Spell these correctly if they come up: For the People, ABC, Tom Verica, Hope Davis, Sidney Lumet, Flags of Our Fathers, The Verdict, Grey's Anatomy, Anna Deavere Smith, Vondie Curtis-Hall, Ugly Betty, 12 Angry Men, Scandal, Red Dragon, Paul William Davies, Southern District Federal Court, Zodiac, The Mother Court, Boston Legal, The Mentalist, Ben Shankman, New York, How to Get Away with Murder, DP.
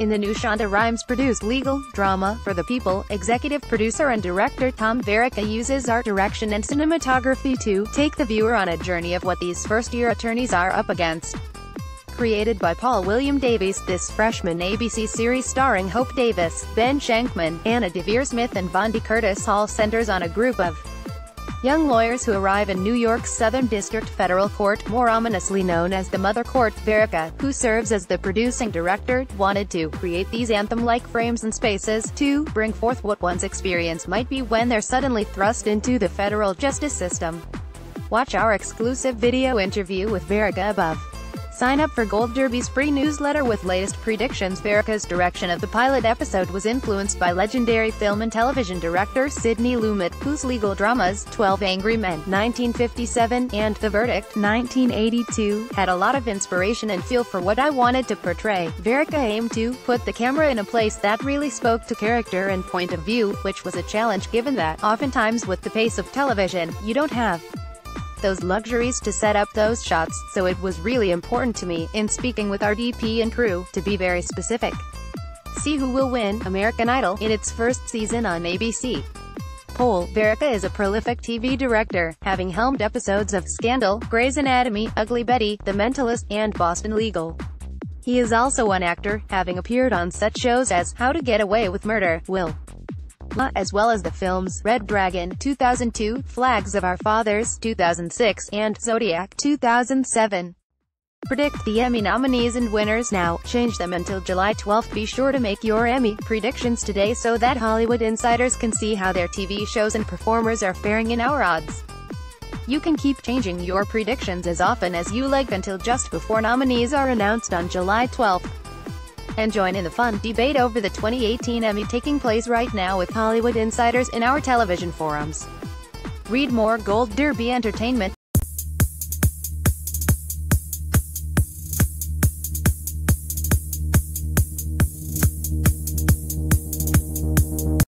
In the new Shonda Rhimes-produced legal drama, For the People, executive producer and director Tom Verica uses art direction and cinematography to take the viewer on a journey of what these first-year attorneys are up against. Created by Paul William Davies, this freshman ABC series starring Hope Davis, Ben Shankman, Anna Deavere Smith and Vondie Curtis-Hall centers on a group of young lawyers who arrive in New York's Southern District Federal Court, more ominously known as the Mother Court. Verica, who serves as the producing director, wanted to create these anthem-like frames and spaces to bring forth what one's experience might be when they're suddenly thrust into the federal justice system. Watch our exclusive video interview with Verica above. Sign up for Gold Derby's free newsletter with latest predictions. Verica's direction of the pilot episode was influenced by legendary film and television director Sidney Lumet, whose legal dramas, 12 Angry Men, 1957, and The Verdict, 1982, had a lot of inspiration and feel for what I wanted to portray. Verica aimed to put the camera in a place that really spoke to character and point of view, which was a challenge given that, oftentimes with the pace of television, you don't have those luxuries to set up those shots, so it was really important to me, in speaking with our DP and crew, to be very specific. See who will win American Idol in its first season on ABC. Paul Verica is a prolific TV director, having helmed episodes of Scandal, Grey's Anatomy, Ugly Betty, The Mentalist, and Boston Legal. He is also an actor, having appeared on such shows as How to Get Away with Murder, as well as the films Red Dragon, 2002, Flags of Our Fathers, 2006, and Zodiac, 2007. Predict the Emmy nominees and winners now, change them until July 12. Be sure to make your Emmy predictions today so that Hollywood insiders can see how their TV shows and performers are faring in our odds. You can keep changing your predictions as often as you like until just before nominees are announced on July 12. And join in the fun debate over the 2018 Emmy taking place right now with Hollywood insiders in our television forums. Read more Gold Derby Entertainment.